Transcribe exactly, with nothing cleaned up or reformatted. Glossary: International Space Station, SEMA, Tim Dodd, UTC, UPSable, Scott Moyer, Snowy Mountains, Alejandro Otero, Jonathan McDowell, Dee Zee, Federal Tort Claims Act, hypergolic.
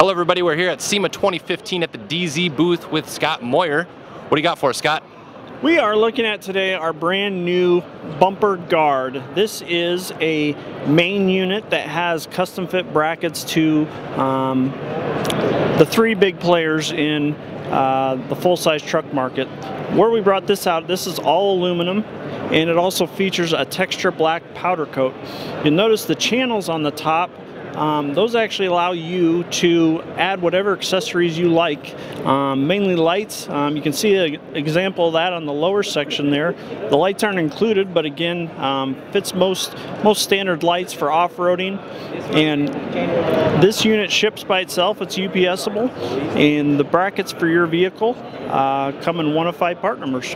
Hello everybody, we're here at SEMA twenty fifteen at the Dee Zee booth with Scott Moyer. What do you got for us, Scott? We are looking at today our brand new bumper guard. This is a main unit that has custom fit brackets to um, the three big players in uh, the full-size truck market. Where we brought this out, this is all aluminum, and it also features a texture black powder coat. You'll notice the channels on the top. Um, those actually allow you to add whatever accessories you like, um, mainly lights. Um, you can see an example of that on the lower section there. The lights aren't included, but again, um, fits most, most standard lights for off-roading. And this unit ships by itself. It's UPSable, and the brackets for your vehicle uh, come in one of five part numbers.